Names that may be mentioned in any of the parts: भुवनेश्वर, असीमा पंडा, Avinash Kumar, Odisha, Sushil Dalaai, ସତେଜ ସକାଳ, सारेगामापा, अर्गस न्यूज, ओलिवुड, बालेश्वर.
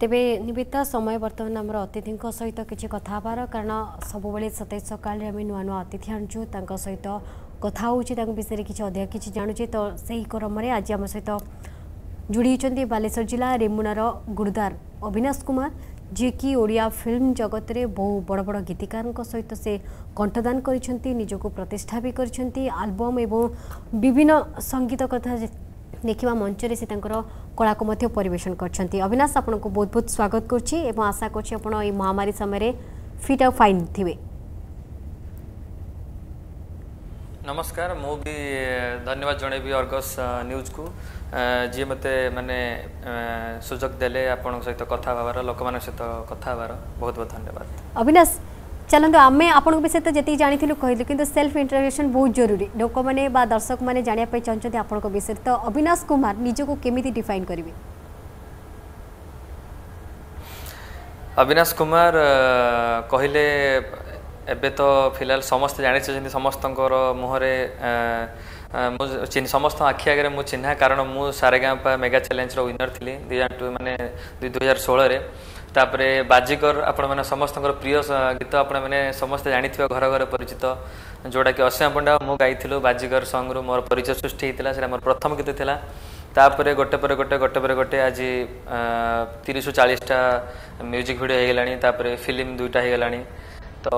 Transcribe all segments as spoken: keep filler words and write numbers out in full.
तेबे निबिता समय बर्तमान आम अतिथि सहित किसी कथ हबार कारण सबुबले सतेज सकाल नुआ नुआ अतिथि आणुचु सहित कथा हो विषय किसी अधिक किसी जानुचे तो सही क्रम आज आम सहित जोड़ी होती बालेश्वर जिला रेमुनार गुरुदार अविनाश कुमार जी की ओडिया फिल्म जगत रे बहु बड़ बड़ गीतिकार सहित से कंठदान कर निजको प्रतिष्ठा भी करबम एवं विभिन्न संगीत कथा देखा मंच से कला को मध्य परिवेशन कर। अविनाश आपन को बहुत बहुत स्वागत करुच्ची आशा कर महामारी समय फिट आ फाइन थे। नमस्कार मु भी धन्यवाद जन अर्गस न्यूज को जी मते माने सुजोग देले आपन सहित कथा हबार लोक मान सहित कथा हबार बहुत बहुत धन्यवाद। अविनाश चलते आम आपन विषय तो जी जानी कहलु कि सेल्फ इंट्रोडक्शन बहुत जरूरी लोक मैंने दर्शक मैंने जानापी चाहते आपन विषय तो अविनाश कुमार निजको केमिति डिफाइन करेंगे। अविनाश कुमार कहले एबे तो फिलहाल समस्त जानी चाहिए समस्त मुहरे समस्त आखि आगे मुझे चिन्ह कारण मु सारेगांपा मेगा चैलेंज रो विनर थी दुई माने दुई हजार षोलह तापर बाजीगर आपण समस्त प्रिय गीत आपण मैंने समस्त जानी घर घर परिचित जोटा कि असीमा पंडा मु गाई बाजीगर संग रु मोर परिचय सृष्टि होता मोर प्रथम गीत था तापर गोटे पर गोटे गोटे पर गोटे आज तीस चालीसटा म्यूजिक भिडियो होगा फिल्म दुईटा होगा तो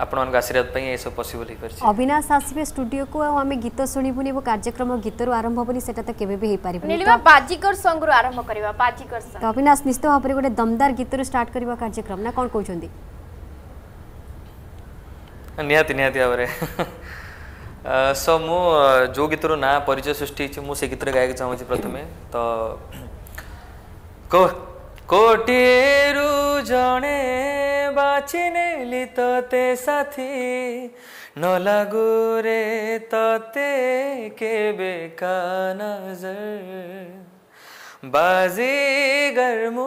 आपण आशीर्वाद ये सब पॉसिबल हो पारे। अविनाश आसीबे स्टूडियो को आम गीत सुनिबुनी वो कार्यक्रम गीत रो आरंभ होबनी सेटा तो केबे भी हे पारिबनी नीलिमा बाजीकर संग रो आरंभ करबा बाजीकर संग तो अविनाश निश्चित भाव पर गोटे दमदार गीत रो स्टार्ट करबा कार्यक्रम ना कोन कहउछंदी निहाती निहाती आवरे सो मु जो गीत रो ना परिचय सृष्टि छि मु से गीत रे गायक चाहू छि प्रथमे तो को कोटीरु जने बाचिनेली तोते साथी न लागू रे तोते के बेका नजर बाजीगर मु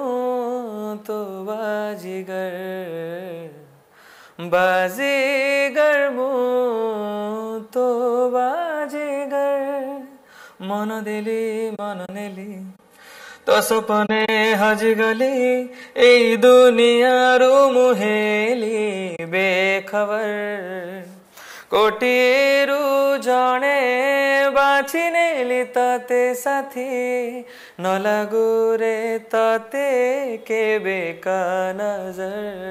तो बाजीगर बाजीगर मु तो बाजीगर मन दिली मन नेली तो सपने हज गली ए दुनिया रू मुहेली बेखबर कोटी रू जने बाछी नेली तते साथी न लागू रे तते के बेका नजर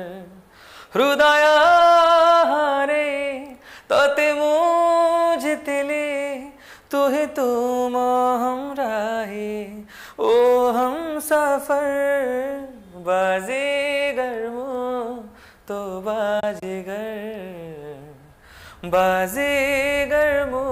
हृदय हारे तते मु जितली तू ही तुम हम राही ओ हम सफर बाजीगर मु तो बाजीगर बाजीगर मु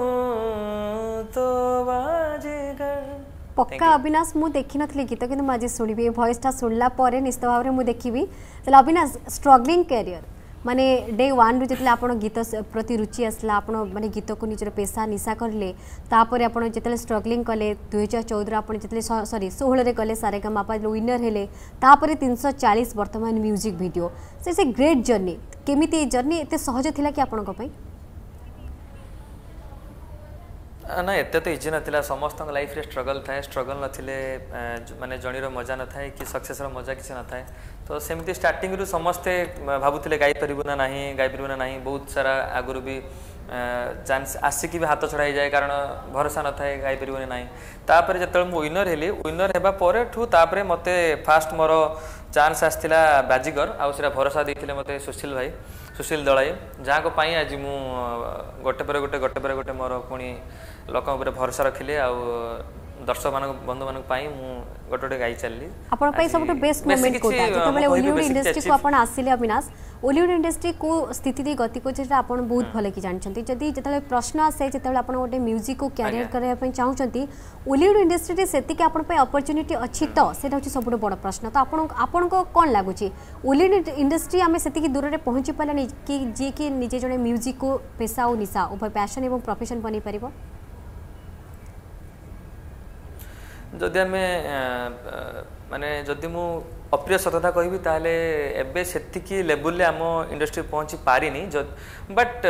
तो बाजीगर पक्का। अविनाश मु देखी नथली गीत किंतु मैं आज सुनिबी वॉइस टा सुनला परे निश्चित भाव रे मु देखिबी। चला अविनाश स्ट्रगलिंग कैरियर माने डे वन रु जितले आपन गीत प्रति रुचि आसला आपन माने गीत को निजर पेशा निशा करले तापर आपन जितले स्ट्रगलिंग कले दुई हजार चौदह आपन जितले सॉरी सोलह रे कले सारेगामापा विनर हेले तापर तीन सौ चालीस वर्तमान म्यूजिक वीडियो से से ग्रेट जर्नी केमिति जर्नी एते सहज थिला कि आपन को पई ना एते तो इजी नथिला समस्त लाइफ रे स्ट्रगल थाए स्ट्रगल नथिले माने जणी रो मजा न थाए कि सक्सेस रो मजा किसी न थाए तो सेमती स्टार्टिंग रु समस्ते भावुले गाई पारू ना ना गाई पारू ना ना बहुत सारा आगुरी भी चान्स आसिक भी हाथ छड़ा जाए कारण भरोसा न थाए गाई पारू ना तापर जो मुझे विनर हेली विनर होगापर मत फास्ट मोर चान्स आसला बाजीगर आउटा भरोसा देते मत सुशील भाई सुशील दलाई जहाँ कोई आज मु गोटे पर गोटे गोटे पर गोटे मोर पुणी लोक भरोसा रखिली आ दर्शक मान बंधु मान गोटे गोटे गाई चली सब बेस्ट मोमेंट ओलिवुड इंडस्ट्री को आपन आसिले। अविनाश ओलिवुड इंडस्ट्री को स्थिति गति को आपन बहुत भले कि जानते जदि जो प्रश्न आसे जो आप गोटे म्यूजिक को क्यारियर करने चाहते ओलिवुड इंडस्ट्री से अपरच्युनिटी अच्छी तो से सब बड़ प्रश्न तो आपन को कौन लगुच ओलिवुड इंडस्ट्री आम से दूर में पहुँची पार्लानी कि जी कि निजे जड़े म्यूजिक को पेशा और निशा उभय पैशन और प्रोफेशन बन पार जदि आम माने जदि मु अप्रिय सतता कहबी ताले एबे सेतिकी लेवल आम इंडस्ट्री पहुँची पारिनी बट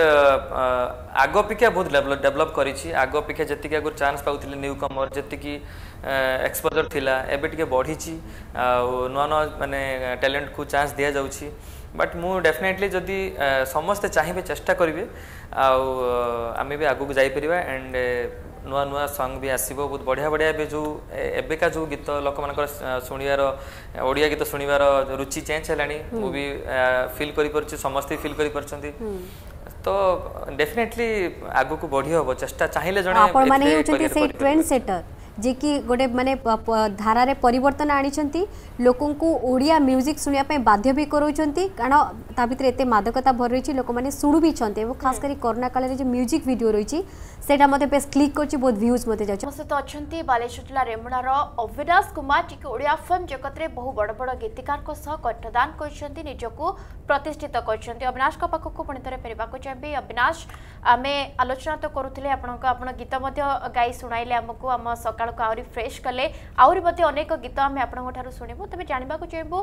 आग अपेक्षा बहुत डेवलप डेवलप करी आग अपेक्षा जी आगे चान्स पाउथिले न्यू कमर जी एक्सपोजर थिला एबे टिके बढ़ी नुआ नुआ माने टैलेंट को चांस दिया जाउछि बट मु डेफिनेटली जदि समस्ते चाहिबे चेष्टा करिवे आमे भी आगु को जाई परिबा एंड नुआ नुआ सॉन्ग भी आसीबो बहुत बढ़िया बढ़िया बे जो एबेका जो गीत लोक मानकर सुनिवार ओडिया गीत सुनिवार रुचि चेंज हेलानी मु भी फील करि परछि समस्ते फील करि परछंती तो डेफिनेटली आगु को बढ़ी होबो चेष्टा चाहिले जने आपण माने होचंती से ट्रेंड सेटर जे कि गोटे माने धारा रे परिवर्तन आनिछंती लोकन को ओडिया म्यूजिक सुनिया पे बाध्य भी करौछंती कारण ता भीतर एते मादकता भर रही छी लोक माने सुडु भी छंते वो खास करी कोरोना काल रे जे म्यूजिक वीडियो रही छी सेटा मते बेस क्लिक करछि बहुत व्यूज मते जाछ मसे तो अछंती बालेश्वरला रेमणा रो अविनाश कुमार जी के ओडिया फिल्म जगत रे बहु बड़ बड़ गीतकार को सह कठदान करछंती निजको प्रतिष्ठित करछंती अविनाश का पक्क को पणितरे परिबा को चाहबे अविनाश आमे आलोचना तो करूथिले आपन का आपन गीत मते गाई सुनाइले हमको हम सका को आउरी फ्रेश कले आउरी मते अनेक गीत आमे आपन ठारु सुनिबो तबे जानिबा को चाहबो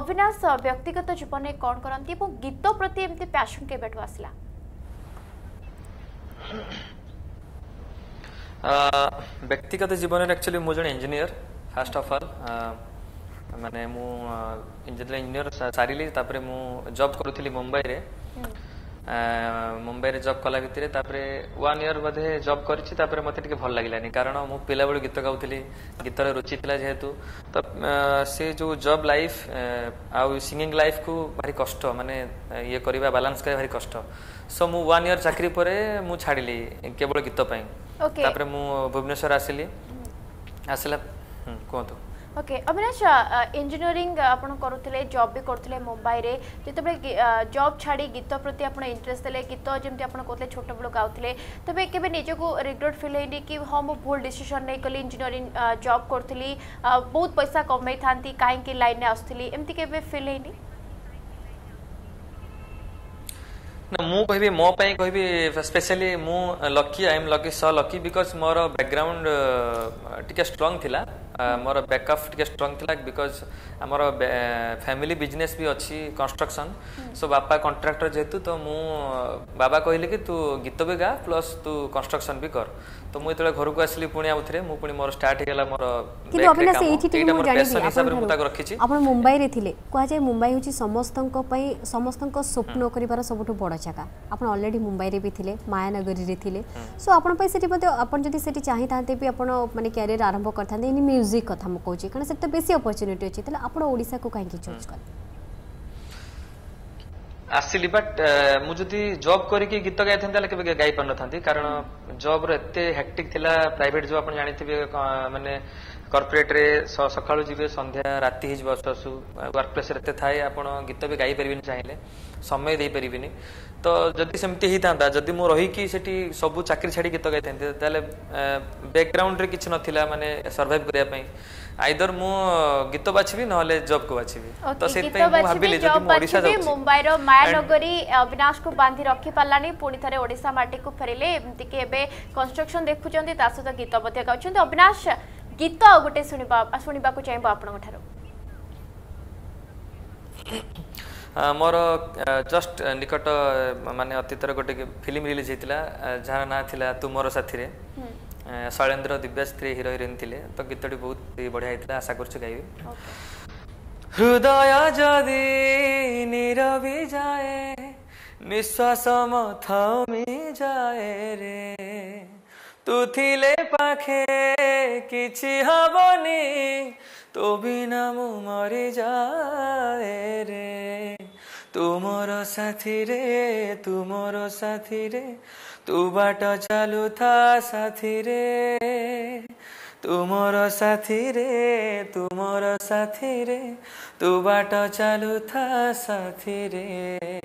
अविनाश व्यक्तिगत जीवन कोन करंती एवं गीत प्रति एमते पैशन के बेठो आसला व्यक्तिगत जीवन एक्चुअली मु जन इंजीनियर फर्स्ट ऑफ ऑल माने मु इंजीनियर इंजीनियर सारीली तापरे मु जॉब करूथिली मुंबई रे मुंबई रे जॉब कला भितर वन इयर बधे जॉब करछि तापर मते टिके भल लागिलानी कारण मु पिला बेल गीत गाउथली गीत रे रुचि थिला जेहेतु त से जो जॉब लाइफ आ सिंगिंग लाइफ को भारी कष्ट माने ये करबा बैलेंस करे भारी कष्ट सो मु वन इयर चाकरी परे मु छाडीली केवल गीत पई ओके तापर मु भुवनेश्वर आसीली आसला कोतो ओके अविनाश इंजीनियरिंग आपण करूथिले जॉब भी करथिले मुंबई रे जतबे जॉब छाडी गीत प्रति आपण इंटरेस्ट देले गीत जेमते आपण कोले छोट बळ गाउथिले तबे केबे निजो को रिग्रेट फील हेनी कि हो मो भूल डिसिजन नै कली इंजीनियरिंग जॉब करथिली बहुत पैसा कमाई थांती काहे कि लाइन ने आसथिली एमती केबे फील हेनी ना मु कहबे मो पई कहबे स्पेशली मु lucky I am lucky so lucky because मोर बैकग्राउंड टिके स्ट्रांग थिला मोर बैकअप टिके स्ट्रांग थिला बिकॉज आमर फैमिली बिजनेस भी अच्छी कंस्ट्रक्शन सो बापा कंट्राक्टर जेतु तो मु बाबा कहले कि तू गीत भी गा प्लस तू कंस्ट्रक्शन भी कर तो मु एतले घर को आसली पुणी आउथरे मु पुणी मोर स्टार्ट हेला मोर कि अविनाश एठी टी मु जानि हिसाब से मु ताक रखिछि अपन मुंबई रे थिले कोआ जाय मुंबई होछि समस्तन को पई समस्तन को स्वप्न करिवार सबटु बडो जगह अपन ऑलरेडी मुंबई रे भी थिले मायानगरी रे थिले सो अपन पई सेठी मते अपन जदी सेठी चाहि ताते भी अपन माने करियर आरंभ करथाने नि म्यूजिक कथा म कहूची कारण से त बेसी अपॉर्चुनिटी अछि तले आपण ओडिसा को काहे की चूज कर आसली बट मु जदी जॉब करी के गीत गाय थन तले के गाय पन थांती कारण जॉब रे एते हेक्टिक थिला प्राइवेट जॉब आपण जानिथिबे माने कॉर्पोरेट रे सकाळो जिवे संध्या राती हिज बससु वर्क प्लेस रे एते थाए आपण गीत भी गाय परिबिन चाहिले समय दे परिबिनी तो जदि सेमती ही थांदा जदि मु रही कि सेठी सब चाकरी छाडी गीत गाय थांते ताले बैकग्राउंड रे किछ नथिला माने सरवाइव करिया पई आइदर मु गीत बाछिबी नहले जॉब को बाछिबी तो सेत पई मु भाबिले जदि मु ओडिसा जाउ मुंबई रो मायानगरी अविनाश को बांधी रखि पालानी पुणी थारे ओडिसा माटी को फेरिले एमती के एबे कंस्ट्रक्शन देखु चंदी ता सता गीत बद्या गाउचंदी अविनाश गीत गोटे सुनिबा सुनिबा को चाहबो आपण थारो मोर जस्ट निकट माने अतीतर गोटे फिल्म रिलीज होता जहाँ ना था तू मोर साथी रे शैलेंद्र दिव्यास्त्री हिरो हिरोइन थिले तो गीत बहुत बढ़िया होता आशा कर गायबी हृदय जदि नीरवि जाए निश्वास मथमी जाए रे तू थिले पाखे किछि हबनी तो बिना मु मरी जाए रे तू मोर साथी रे तू मोर साथी रे तू बाट चालू था साथी रे तू मोर साथी रे तू मोर साथी रे तू बाट चालू था साथी रे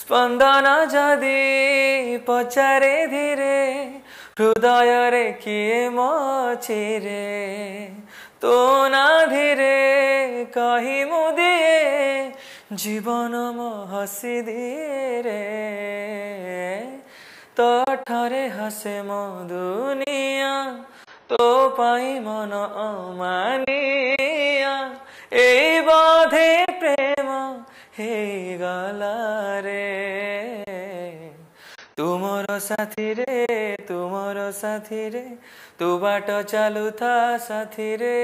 स्पंदन जदि पचारे धीरे हृदय रे किए मचे रे तो ना धीरे कही मुदे जीवन मो हसी धीरे तो ठरे हसे मो दुनिया तो पाई मन अमानिया ए बाधे प्रेम हे गला रे तुमरो साथी रे तू मोर साथी रे तू बाट चालू था साथी रे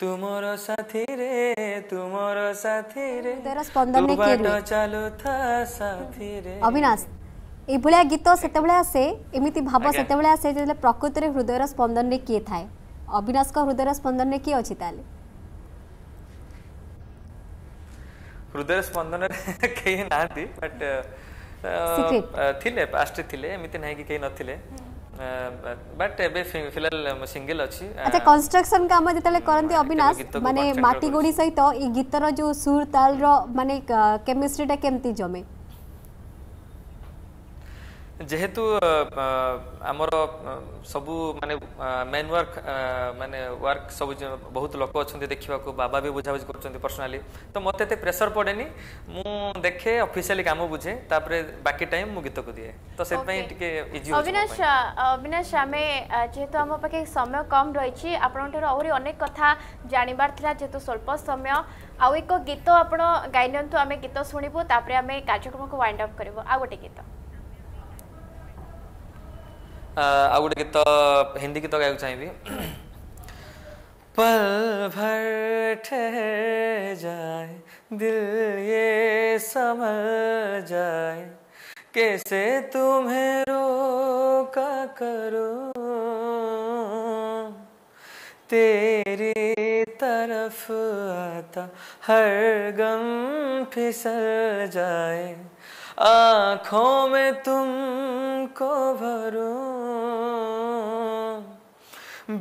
तू मोर साथी रे तू मोर साथी रे तू बाट चालू था साथी रे। अविनाश एभलिया गीत सेतेबेले आसे एमिति भाव सेतेबेले आसे जेले प्रकृत रे हृदयर स्पंदन रे किए थाए। अविनाश का हृदयर स्पंदन रे किए अछि ताले? हृदय स्पंदन रे केही नाथि बट थिले पास्ट थिले एमिति नाही कि केही नथिले बट एबे फिलहाल सिंगल अछि। अच्छा कंस्ट्रक्शन काम जतले करंती अविनाश माने माटी गोडी सहित ई गीत रो जो सुर ताल रो माने केमिस्ट्री टा केमती जमे? जेहेतु आमर सबू माने मेन वर्क माने वर्क सब बहुत लोक अच्छा देखा बाबा भी बुझाबुझी कर पर्सनाली तो मत प्रेसर पड़ेनि मु देखे ऑफिशियली काम बुझे तापरे बाकी टाइम मु गीत को दिए तो से पई टिके इजी। अविनाश अविनाश आमे जेहेतु आम पाखे समय कम रही आपण आहुरी अनेक कथा जानिबार थिला जेहेतु स्वल्प समय आउ एक गीत आपण गाई नियंतु आमे गीत सुनिबो तापरे आमे कार्यक्रम को वाइंड अप करबो आ गोटे गीत आ गोटे गीत हिंदी गीत गायक चाहिए। पल भर ठहर जाए दिल ये समझ जाए कैसे तुम्हें रोका करो तेरी तरफ आता हर गम फिसल जाए आँखों में तुमको भरूं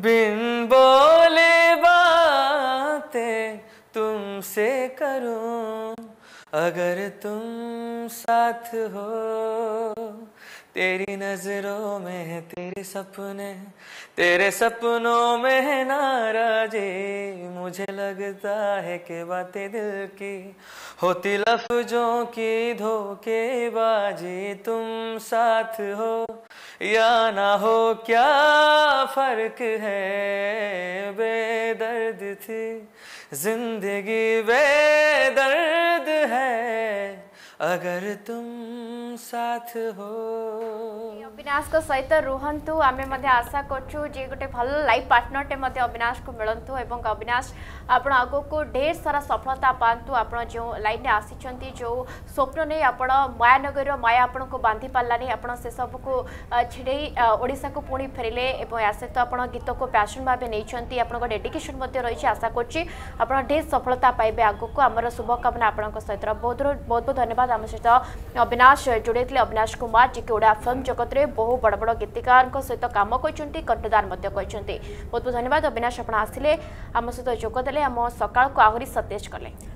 बिन बोले बातें तुमसे करूं अगर तुम साथ हो तेरी नजरों में है तेरे सपने तेरे सपनों में है नाराजे मुझे लगता है कि बातें दिल की होती लफ्जों की धोखेबाजी तुम साथ हो या ना हो क्या फर्क है बेदर्द थी जिंदगी बेदर्द है अगर तुम साथ हो। अविनाश को सहित रुहंतु आमे मध्य आशा करछु जे गोटे भल लाइफ पार्टनर टे मध्य अविनाश को मिलंतु एवं अविनाश आपण आगो को ढेर सारा सफलता पांतु। आपण जो लाइन रे आसीचंती जो स्वप्न नै आपण मायानगर माया आपण को बांधी पारलानी आपण से सब को छिड़ई ओडिसा को पुणी फेरिले एवं या सहित आपण गीत को पैशन भाबे नैचंती आपण को डेडिकेशन मध्य रहिछि। आशा करछि आपण ढेर सफलता पाइबे आगो को। आमर शुभकामना आपण को सहित बहुत बहुत धन्यवाद। आम सहित अविनाश जोड़े अविनाश कुमार जी के ओडिया फिल्म जगत में बहु बड़ बड़ गीतिकार सहित कम करते कंठदान बहुत बहुत धन्यवाद अविनाश। आप आसिले आम सहित जोगदेले आम सकाल को आहरी सतेज कले।